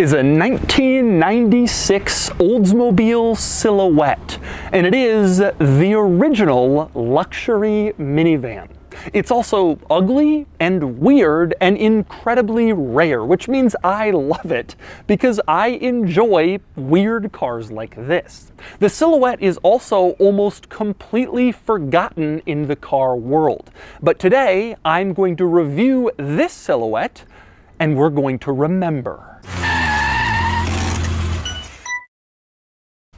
is a 1996 Oldsmobile Silhouette, and it is the original luxury minivan. It's also ugly and weird and incredibly rare, which means I love it because I enjoy weird cars like this. The Silhouette is also almost completely forgotten in the car world. But today, I'm going to review this Silhouette, and we're going to remember.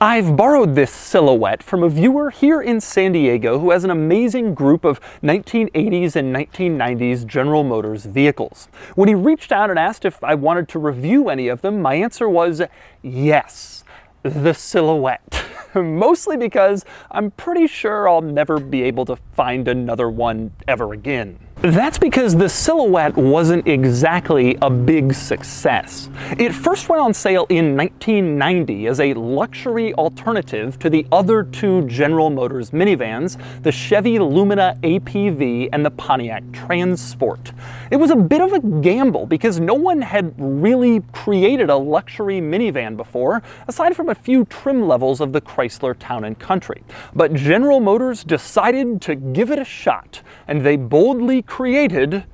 I've borrowed this Silhouette from a viewer here in San Diego who has an amazing group of 1980s and 1990s General Motors vehicles. When he reached out and asked if I wanted to review any of them, my answer was yes, the Silhouette. Mostly because I'm pretty sure I'll never be able to find another one ever again. That's because the Silhouette wasn't exactly a big success. It first went on sale in 1990 as a luxury alternative to the other two General Motors minivans, the Chevy Lumina APV and the Pontiac Transport. It was a bit of a gamble because no one had really created a luxury minivan before, aside from a few trim levels of the Chrysler Town and Country. But General Motors decided to give it a shot, and they boldly created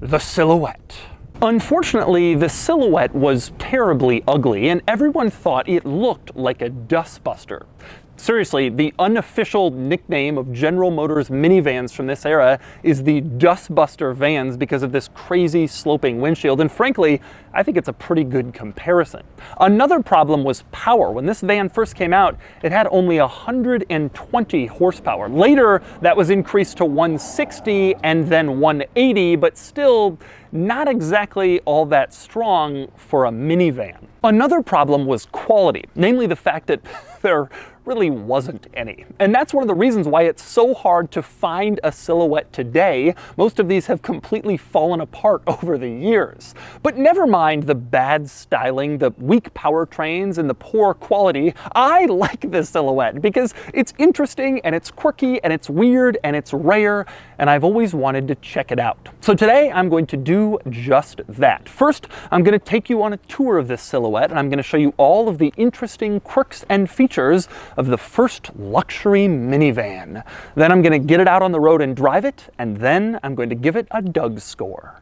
the Silhouette. Unfortunately, the Silhouette was terribly ugly, and everyone thought it looked like a dustbuster. Seriously, the unofficial nickname of General Motors minivans from this era is the Dustbuster vans because of this crazy sloping windshield, and frankly, I think it's a pretty good comparison. Another problem was power. When this van first came out, it had only 120 horsepower. Later, that was increased to 160 and then 180, but still not exactly all that strong for a minivan. Another problem was quality, namely the fact that there really wasn't any. And that's one of the reasons why it's so hard to find a Silhouette today. Most of these have completely fallen apart over the years. But never mind the bad styling, the weak powertrains, and the poor quality. I like this Silhouette because it's interesting, and it's quirky, and it's weird, and it's rare, and I've always wanted to check it out. So today, I'm going to do just that. First, I'm going to take you on a tour of this Silhouette, and I'm going to show you all of the interesting quirks and features of the first luxury minivan. Then I'm going to get it out on the road and drive it, and then I'm going to give it a DougScore.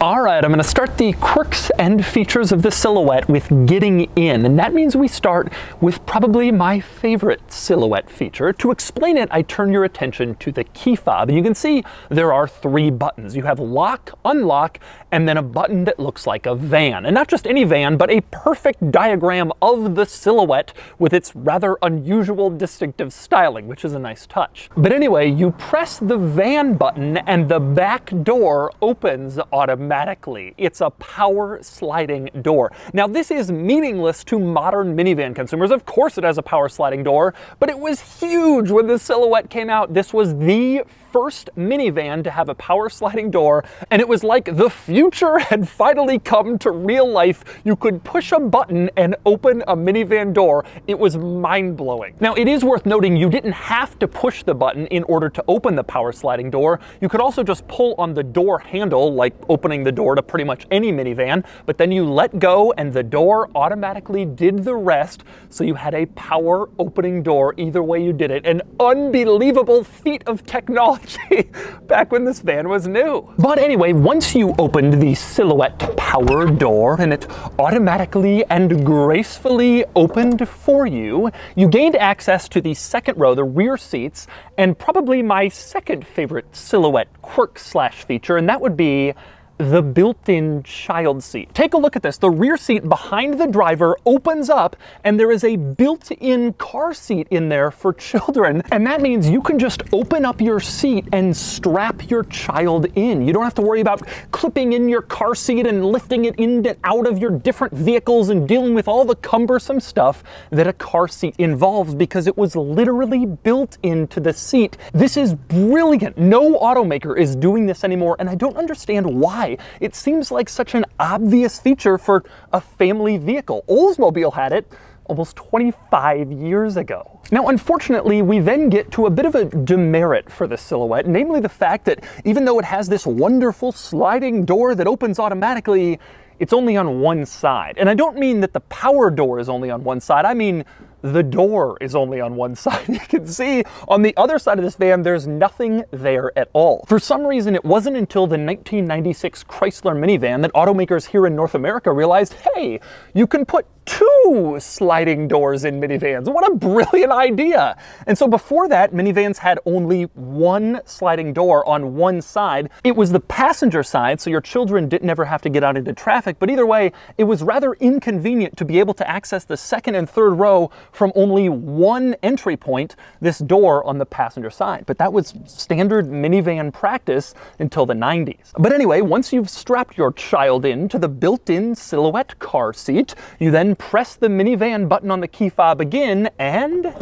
All right, I'm going to start the quirks and features of the Silhouette with getting in, and that means we start with probably my favorite Silhouette feature. To explain it, I turn your attention to the key fob, and you can see there are three buttons. You have lock, unlock, and then a button that looks like a van, and not just any van, but a perfect diagram of the Silhouette with its rather unusual distinctive styling, which is a nice touch. But anyway, you press the van button, and the back door opens automatically. It's a power sliding door. Now, this is meaningless to modern minivan consumers. Of course it has a power sliding door, but it was huge when the Silhouette came out. This was the first minivan to have a power sliding door, and it was like the future had finally come to real life. You could push a button and open a minivan door. It was mind-blowing. Now, it is worth noting you didn't have to push the button in order to open the power sliding door. You could also just pull on the door handle, like opening the door to pretty much any minivan, but then you let go and the door automatically did the rest, so you had a power opening door either way you did it. An unbelievable feat of technology back when this van was new. But anyway, once you opened the Silhouette power door and it automatically and gracefully opened for you, you gained access to the second row, the rear seats, and probably my second favorite Silhouette quirk slash feature, and that would be the built-in child seat. Take a look at this. The rear seat behind the driver opens up, and there is a built-in car seat in there for children. And that means you can just open up your seat and strap your child in. You don't have to worry about clipping in your car seat and lifting it in and out of your different vehicles and dealing with all the cumbersome stuff that a car seat involves, because it was literally built into the seat. This is brilliant. No automaker is doing this anymore, and I don't understand why. It seems like such an obvious feature for a family vehicle. Oldsmobile had it. almost 25 years ago. Now, unfortunately, we then get to a bit of a demerit for the Silhouette, namely the fact that even though it has this wonderful sliding door that opens automatically, it's only on one side. And I don't mean that the power door is only on one side, I mean the door is only on one side. You can see on the other side of this van, there's nothing there at all. For some reason, it wasn't until the 1996 Chrysler minivan that automakers here in North America realized, hey, you can put two sliding doors in minivans. What a brilliant idea. And so before that, minivans had only one sliding door on one side. It was the passenger side, so your children didn't ever have to get out into traffic, but either way, it was rather inconvenient to be able to access the second and third row from only one entry point, this door on the passenger side. But that was standard minivan practice until the 90s. But anyway, once you've strapped your child in to the built-in Silhouette car seat, you then press the minivan button on the key fob again, and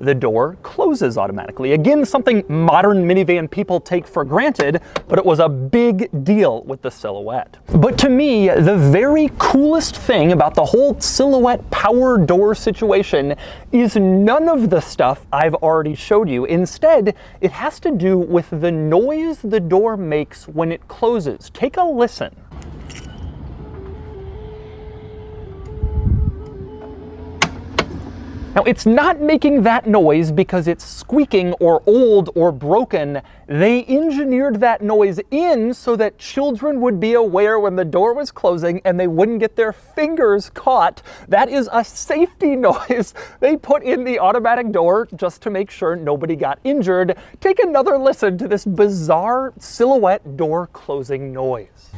the door closes automatically. Again, something modern minivan people take for granted, but it was a big deal with the Silhouette. But to me, the very coolest thing about the whole Silhouette power door situation is none of the stuff I've already showed you. Instead, it has to do with the noise the door makes when it closes. Take a listen. Now, it's not making that noise because it's squeaking or old or broken. They engineered that noise in so that children would be aware when the door was closing and they wouldn't get their fingers caught. That is a safety noise they put in the automatic door just to make sure nobody got injured. Take another listen to this bizarre Silhouette door closing noise.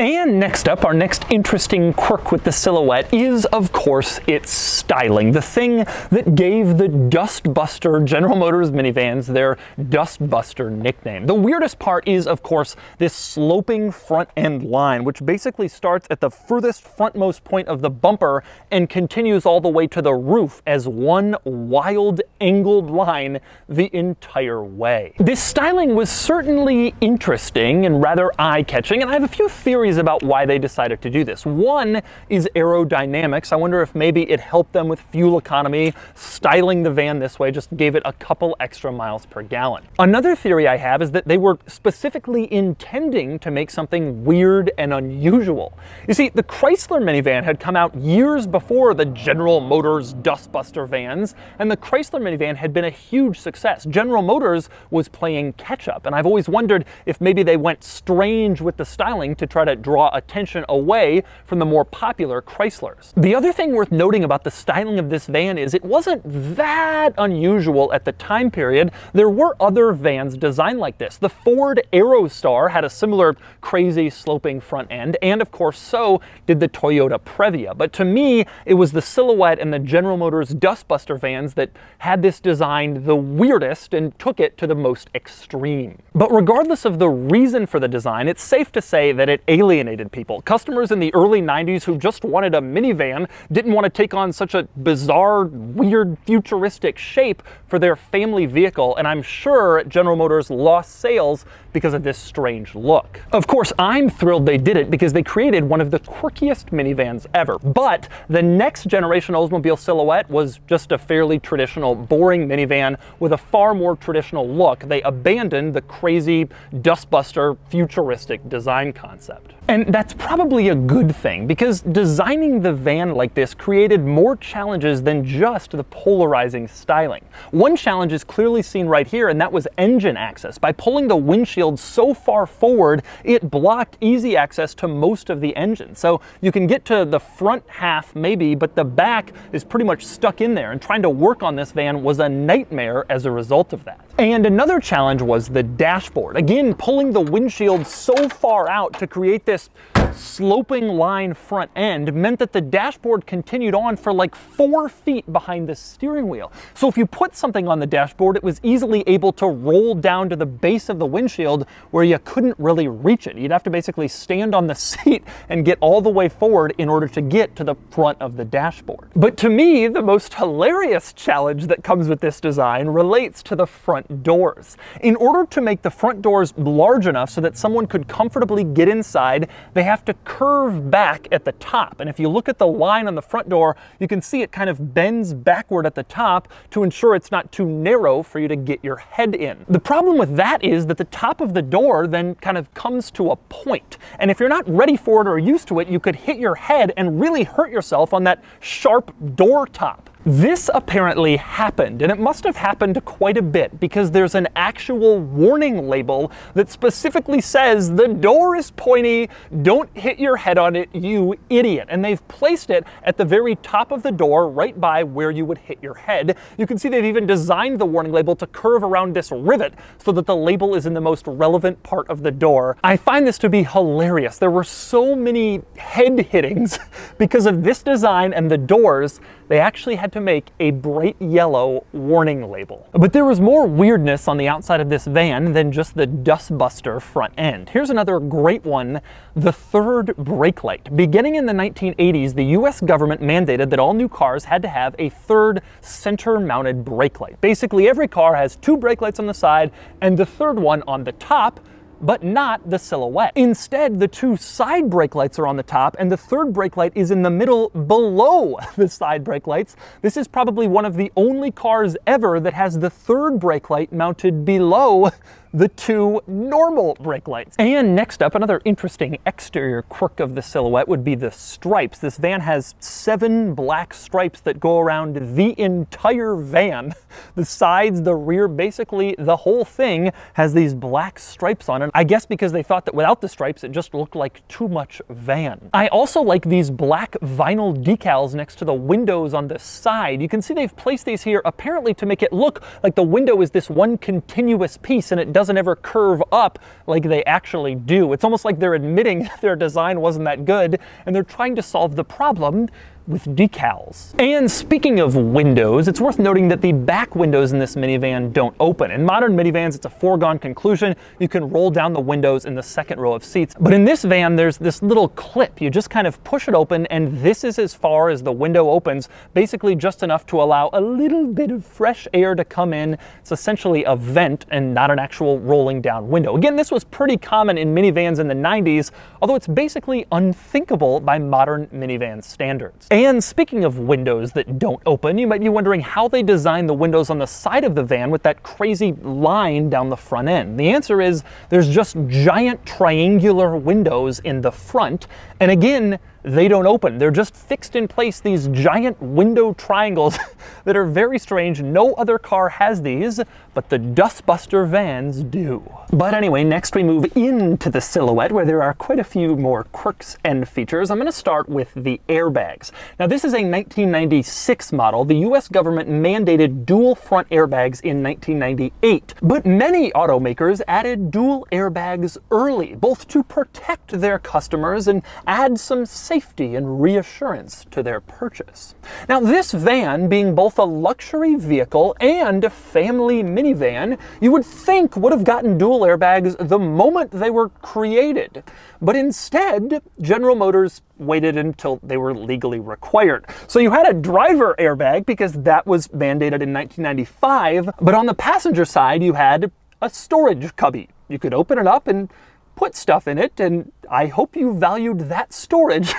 And next up, our next interesting quirk with the Silhouette is, of course, its styling. The thing that gave the Dustbuster General Motors minivans their Dustbuster nickname. The weirdest part is, of course, this sloping front end line, which basically starts at the furthest frontmost point of the bumper and continues all the way to the roof as one wild angled line the entire way. This styling was certainly interesting and rather eye-catching, and I have a few theories about why they decided to do this. One is aerodynamics. I wonder if maybe it helped them with fuel economy. Styling the van this way just gave it a couple extra miles per gallon. Another theory I have is that they were specifically intending to make something weird and unusual. You see, the Chrysler minivan had come out years before the General Motors Dustbuster vans, and the Chrysler minivan had been a huge success. General Motors was playing catch up, and I've always wondered if maybe they went strange with the styling to try to draw attention away from the more popular Chryslers. The other thing worth noting about the styling of this van is it wasn't that unusual at the time period. There were other vans designed like this. The Ford Aerostar had a similar crazy sloping front end, and of course so did the Toyota Previa. But to me, it was the Silhouette and the General Motors Dustbuster vans that had this design the weirdest and took it to the most extreme. But regardless of the reason for the design, it's safe to say that it alienated people. Customers in the early 90s who just wanted a minivan didn't want to take on such a bizarre, weird, futuristic shape for their family vehicle, and I'm sure General Motors lost sales because of this strange look. Of course, I'm thrilled they did it because they created one of the quirkiest minivans ever, but the next generation Oldsmobile Silhouette was just a fairly traditional, boring minivan with a far more traditional look. They abandoned the crazy, dustbuster, futuristic design concept. And that's probably a good thing because designing the van like this created more challenges than just the polarizing styling. One challenge is clearly seen right here, and that was engine access. By pulling the windshield so far forward, it blocked easy access to most of the engine. So you can get to the front half maybe, but the back is pretty much stuck in there, and trying to work on this van was a nightmare as a result of that. And another challenge was the dashboard. Again, pulling the windshield so far out to create this this sloping line front end meant that the dashboard continued on for like 4 feet behind the steering wheel. So if you put something on the dashboard, it was easily able to roll down to the base of the windshield where you couldn't really reach it. You'd have to basically stand on the seat and get all the way forward in order to get to the front of the dashboard. But to me, the most hilarious challenge that comes with this design relates to the front doors. In order to make the front doors large enough so that someone could comfortably get inside, they have to curve back at the top. And if you look at the line on the front door, you can see it kind of bends backward at the top to ensure it's not too narrow for you to get your head in. The problem with that is that the top of the door then kind of comes to a point. And if you're not ready for it or used to it, you could hit your head and really hurt yourself on that sharp door top. This apparently happened, and it must have happened quite a bit because there's an actual warning label that specifically says the door is pointy, don't hit your head on it, you idiot. And they've placed it at the very top of the door right by where you would hit your head. You can see they've even designed the warning label to curve around this rivet so that the label is in the most relevant part of the door. I find this to be hilarious. There were so many head hittings because of this design and the doors. They actually had to make a bright yellow warning label. But there was more weirdness on the outside of this van than just the dustbuster front end. Here's another great one, the third brake light. Beginning in the 1980s, the US government mandated that all new cars had to have a third center-mounted brake light. Basically, every car has two brake lights on the side and the third one on the top, but not the Silhouette. Instead, the two side brake lights are on the top and the third brake light is in the middle below the side brake lights. This is probably one of the only cars ever that has the third brake light mounted below the two normal brake lights. And next up, another interesting exterior quirk of the Silhouette would be the stripes. This van has 7 black stripes that go around the entire van. The sides, the rear, basically the whole thing has these black stripes on it. I guess because they thought that without the stripes, it just looked like too much van. I also like these black vinyl decals next to the windows on the side. You can see they've placed these here apparently to make it look like the window is this one continuous piece and it doesn't ever curve up like they actually do. It's almost like they're admitting their design wasn't that good and they're trying to solve the problem with decals. And speaking of windows, it's worth noting that the back windows in this minivan don't open. In modern minivans, it's a foregone conclusion. You can roll down the windows in the second row of seats. But in this van, there's this little clip. You just kind of push it open, and this is as far as the window opens, basically just enough to allow a little bit of fresh air to come in. It's essentially a vent and not an actual rolling down window. Again, this was pretty common in minivans in the 90s, although it's basically unthinkable by modern minivan standards. And speaking of windows that don't open, you might be wondering how they designed the windows on the side of the van with that crazy line down the front end. The answer is there's just giant triangular windows in the front, and again, they don't open. They're just fixed in place, these giant window triangles that are very strange. No other car has these, but the Dustbuster vans do. But anyway, next we move into the Silhouette where there are quite a few more quirks and features. I'm gonna start with the airbags. Now this is a 1996 model. The US government mandated dual front airbags in 1998, but many automakers added dual airbags early, both to protect their customers and add some safety and reassurance to their purchase. Now this van being both a luxury vehicle and a family minivan, you would think would have gotten dual airbags the moment they were created. But instead, General Motors waited until they were legally required. So you had a driver airbag because that was mandated in 1995, but on the passenger side you had a storage cubby. You could open it up and put stuff in it, and I hope you valued that storage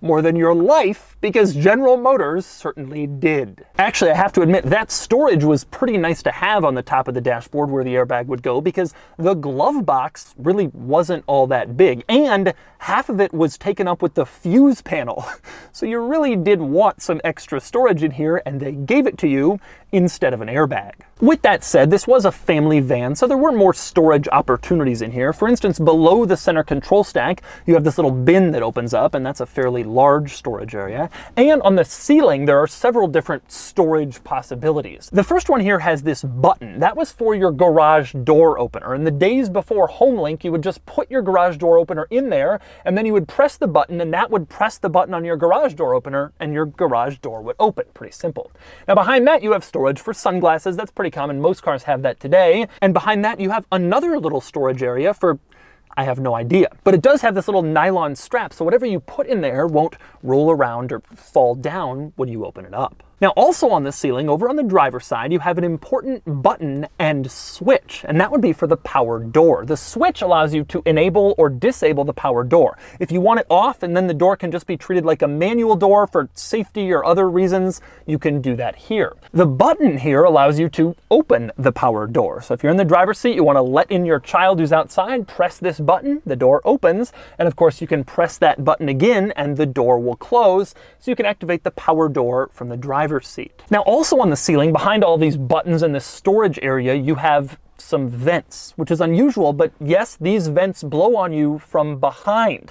more than your life, because General Motors certainly did. Actually, I have to admit that storage was pretty nice to have on the top of the dashboard where the airbag would go, because the glove box really wasn't all that big, and half of it was taken up with the fuse panel. So you really did want some extra storage in here, and they gave it to you instead of an airbag. With that said, this was a family van, so there were more storage opportunities in here. For instance, below the center control stack, tank, you have this little bin that opens up, and that's a fairly large storage area. And on the ceiling, there are several different storage possibilities. The first one here has this button. That was for your garage door opener. In the days before HomeLink, you would just put your garage door opener in there, and then you would press the button, and that would press the button on your garage door opener, and your garage door would open. Pretty simple. Now behind that, you have storage for sunglasses. That's pretty common. Most cars have that today. And behind that, you have another little storage area for, I have no idea. But it does have this little nylon strap, so whatever you put in there won't roll around or fall down when you open it up. Now also on the ceiling, over on the driver's side, you have an important button and switch, and that would be for the power door. The switch allows you to enable or disable the power door. If you want it off and then the door can just be treated like a manual door for safety or other reasons, you can do that here. The button here allows you to open the power door. So if you're in the driver's seat, you want to let in your child who's outside, press this button, the door opens, and of course you can press that button again and the door will close, so you can activate the power door from the driver's seat. Now also on the ceiling, behind all these buttons in the storage area, you have some vents, which is unusual, but yes, these vents blow on you from behind.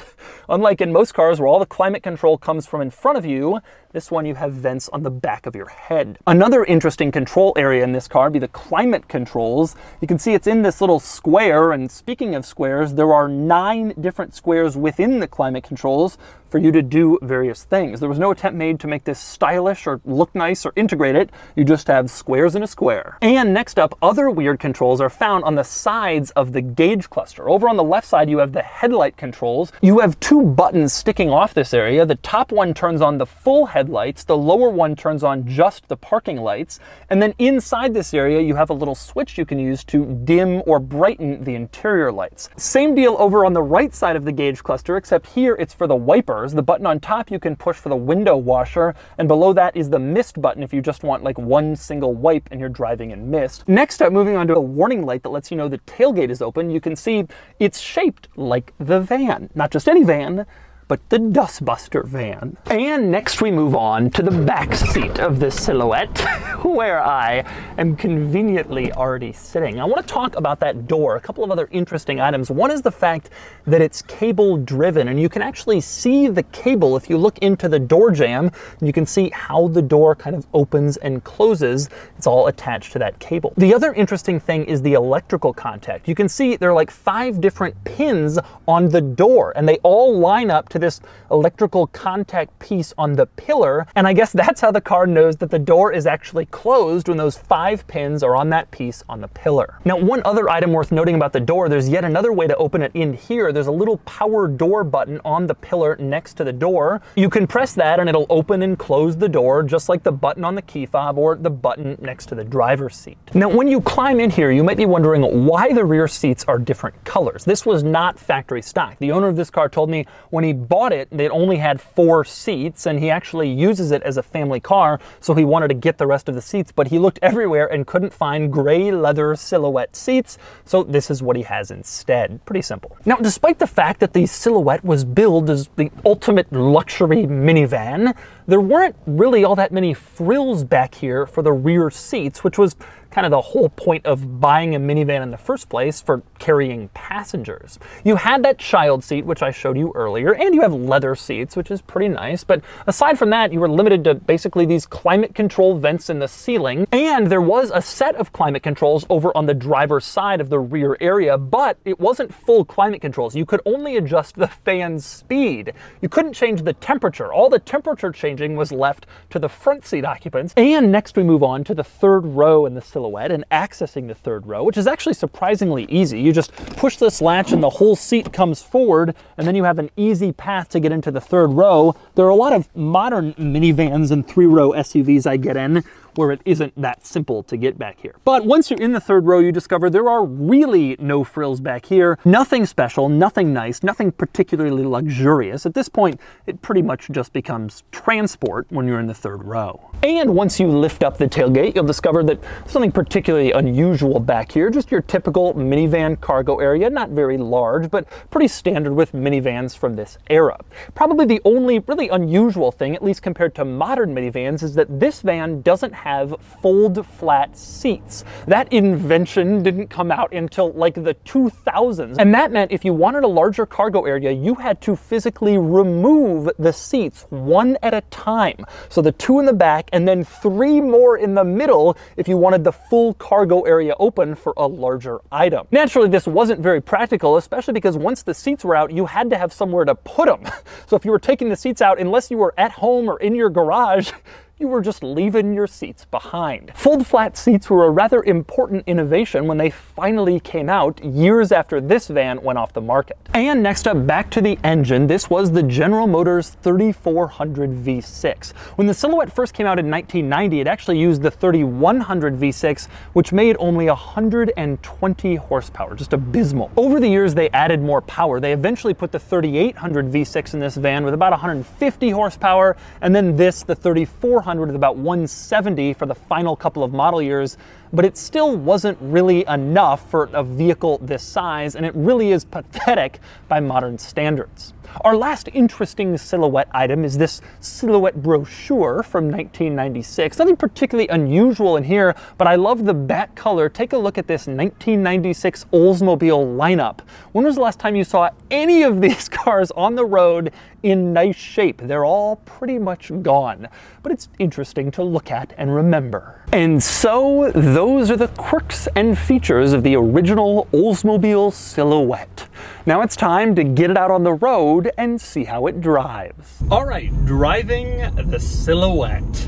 Unlike in most cars where all the climate control comes from in front of you, this one you have vents on the back of your head. Another interesting control area in this car would be the climate controls. You can see it's in this little square, and speaking of squares, there are 9 different squares within the climate controls for you to do various things. There was no attempt made to make this stylish or look nice or integrate it. You just have squares in a square. And next up, other weird controls are found on the sides of the gauge cluster. Over on the left side, you have the headlight controls. You have 2 buttons sticking off this area. The top one turns on the full headlights, the lower one turns on just the parking lights, and then inside this area you have a little switch you can use to dim or brighten the interior lights. Same deal over on the right side of the gauge cluster, except here it's for the wipers. The button on top you can push for the window washer, and below that is the mist button if you just want like one single wipe and you're driving in mist. Next up, moving on to a warning light that lets you know the tailgate is open. You can see it's shaped like the van. Not just any van, but the Dustbuster van. And next we move on to the back seat of this Silhouette, where I am conveniently already sitting. I want to talk about that door, a couple of other interesting items. One is the fact that it's cable driven, and you can actually see the cable if you look into the door jamb, and you can see how the door kind of opens and closes. It's all attached to that cable. The other interesting thing is the electrical contact. You can see there are like 5 different pins on the door, and they all line up to this electrical contact piece on the pillar, and I guess that's how the car knows that the door is actually closed, when those 5 pins are on that piece on the pillar. Now one other item worth noting about the door, there's yet another way to open it in here. There's a little power door button on the pillar next to the door. You can press that and it'll open and close the door, just like the button on the key fob or the button next to the driver's seat. Now when you climb in here, you might be wondering why the rear seats are different colors. This was not factory stock. The owner of this car told me when he bought it, it only had 4 seats, and he actually uses it as a family car, so he wanted to get the rest of the seats, but he looked everywhere and couldn't find gray leather Silhouette seats, so this is what he has instead. Pretty simple. Now, despite the fact that the Silhouette was billed as the ultimate luxury minivan, there weren't really all that many frills back here for the rear seats, which was kind of the whole point of buying a minivan in the first place, for carrying passengers. You had that child seat, which I showed you earlier, and you have leather seats, which is pretty nice, but aside from that, you were limited to basically these climate control vents in the ceiling, and there was a set of climate controls over on the driver's side of the rear area, but it wasn't full climate controls. You could only adjust the fan speed. You couldn't change the temperature. All the temperature changing was left to the front seat occupants. And next we move on to the third row in the Silhouette, and accessing the third row, which is actually surprisingly easy. You just push this latch and the whole seat comes forward, and then you have an easy path to get into the third row. There are a lot of modern minivans and 3-row SUVs I get in where it isn't that simple to get back here. But once you're in the third row, you discover there are really no frills back here. Nothing special, nothing nice, nothing particularly luxurious. At this point, it pretty much just becomes transport when you're in the third row. And once you lift up the tailgate, you'll discover that something particularly unusual back here, just your typical minivan cargo area, not very large, but pretty standard with minivans from this era. Probably the only really unusual thing, at least compared to modern minivans, is that this van doesn't have fold flat seats. That invention didn't come out until like the 2000s. And that meant if you wanted a larger cargo area, you had to physically remove the seats one at a time. So the two in the back and then three more in the middle if you wanted the full cargo area open for a larger item. Naturally, this wasn't very practical, especially because once the seats were out, you had to have somewhere to put them. So if you were taking the seats out, unless you were at home or in your garage, you were just leaving your seats behind. Fold flat seats were a rather important innovation when they finally came out years after this van went off the market. And next up, back to the engine, this was the General Motors 3400 V6. When the Silhouette first came out in 1990, it actually used the 3100 V6, which made only 120 horsepower, just abysmal. Over the years, they added more power. They eventually put the 3800 V6 in this van with about 150 horsepower, and then this, the 3400, with about 170 for the final couple of model years, but it still wasn't really enough for a vehicle this size, and it really is pathetic by modern standards. Our last interesting Silhouette item is this Silhouette brochure from 1996. Nothing particularly unusual in here, but I love the back color. Take a look at this 1996 Oldsmobile lineup. When was the last time you saw any of these cars on the road in nice shape? They're all pretty much gone, but it's interesting to look at and remember. And so those are the quirks and features of the original Oldsmobile Silhouette. Now it's time to get it out on the road and see how it drives. All right, driving the Silhouette.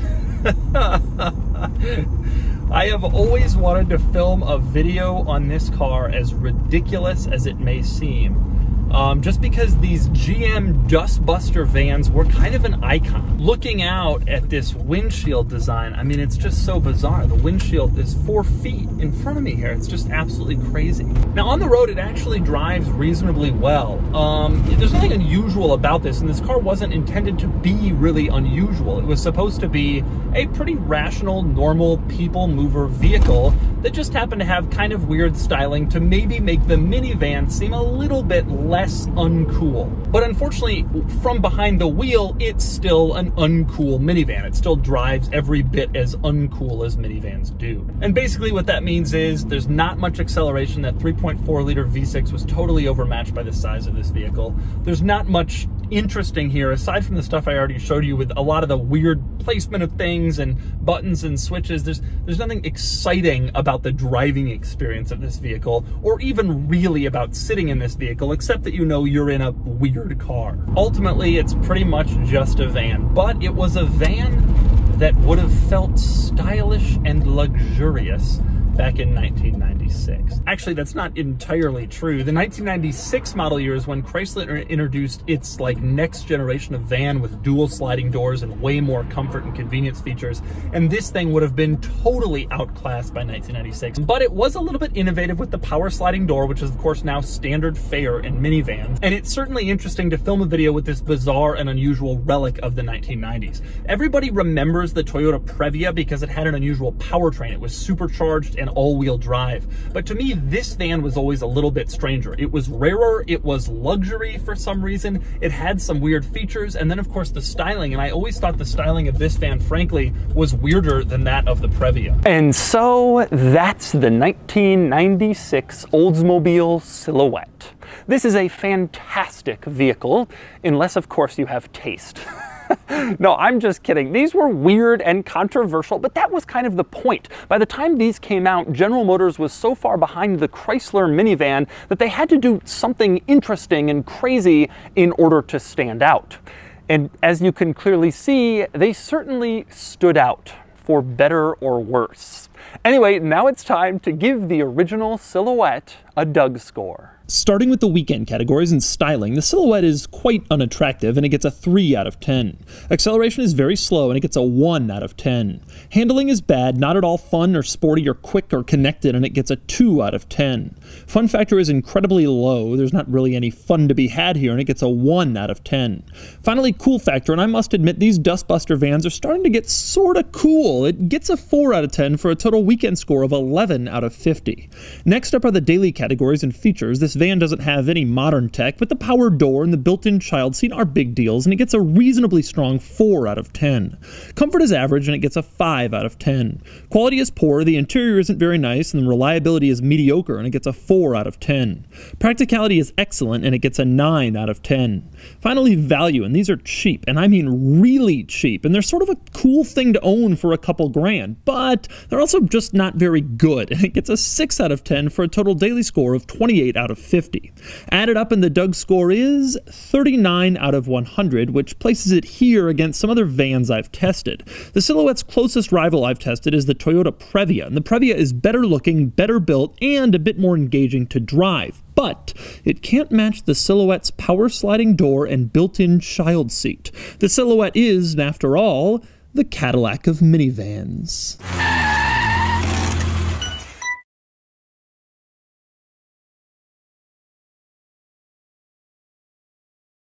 I have always wanted to film a video on this car, as ridiculous as it may seem, just because these GM Dustbuster vans were kind of an icon. Looking out at this windshield design, I mean, it's just so bizarre. The windshield is 4 feet in front of me here. It's just absolutely crazy. Now on the road, it actually drives reasonably well. There's nothing unusual about this, and this car wasn't intended to be really unusual. It was supposed to be a pretty rational, normal people mover vehicle that just happened to have kind of weird styling to maybe make the minivan seem a little bit less uncool. But unfortunately, from behind the wheel, it's still an uncool minivan. It still drives every bit as uncool as minivans do. And basically what that means is there's not much acceleration. That 3.4 liter V6 was totally overmatched by the size of this vehicle. There's not much interesting here, aside from the stuff I already showed you with a lot of the weird placement of things and buttons and switches. There's nothing exciting about the driving experience of this vehicle, or even really about sitting in this vehicle, except that you know you're in a weird car. Ultimately, it's pretty much just a van, but it was a van that would have felt stylish and luxurious back in 1996. Actually, that's not entirely true. The 1996 model year is when Chrysler introduced its like next generation of van with dual sliding doors and way more comfort and convenience features. And this thing would have been totally outclassed by 1996. But it was a little bit innovative with the power sliding door, which is of course now standard fare in minivans. And it's certainly interesting to film a video with this bizarre and unusual relic of the 1990s. Everybody remembers the Toyota Previa because it had an unusual powertrain. It was supercharged and all-wheel drive. But to me, this van was always a little bit stranger. It was rarer, it was luxury for some reason, it had some weird features, and then of course the styling, and I always thought the styling of this van, frankly, was weirder than that of the Previa. And so that's the 1996 Oldsmobile Silhouette. This is a fantastic vehicle, unless of course you have taste. No, I'm just kidding. These were weird and controversial, but that was kind of the point. By the time these came out, General Motors was so far behind the Chrysler minivan that they had to do something interesting and crazy in order to stand out. And as you can clearly see, they certainly stood out, for better or worse. Anyway, now it's time to give the original Silhouette a DougScore. Starting with the weekend categories and styling, the Silhouette is quite unattractive and it gets a 3 out of 10. Acceleration is very slow and it gets a 1 out of 10. Handling is bad, not at all fun or sporty or quick or connected, and it gets a 2 out of 10. Fun factor is incredibly low, there's not really any fun to be had here, and it gets a 1 out of 10. Finally, cool factor, and I must admit these Dustbuster vans are starting to get sorta cool. It gets a 4 out of 10 for a total total weekend score of 11 out of 50. Next up are the daily categories and features. This van doesn't have any modern tech, but the power door and the built-in child seat are big deals, and it gets a reasonably strong 4 out of 10. Comfort is average, and it gets a 5 out of 10. Quality is poor, the interior isn't very nice, and the reliability is mediocre, and it gets a 4 out of 10. Practicality is excellent, and it gets a 9 out of 10. Finally, value, and these are cheap, and I mean really cheap, and they're sort of a cool thing to own for a couple grand, but they're also just not very good, and it gets a 6 out of 10 for a total daily score of 28 out of 50. Added up in the DougScore is 39 out of 100, which places it here against some other vans I've tested. The Silhouette's closest rival I've tested is the Toyota Previa, and the Previa is better looking, better built, and a bit more engaging to drive, but it can't match the Silhouette's power sliding door and built-in child seat. The Silhouette is, after all, the Cadillac of minivans.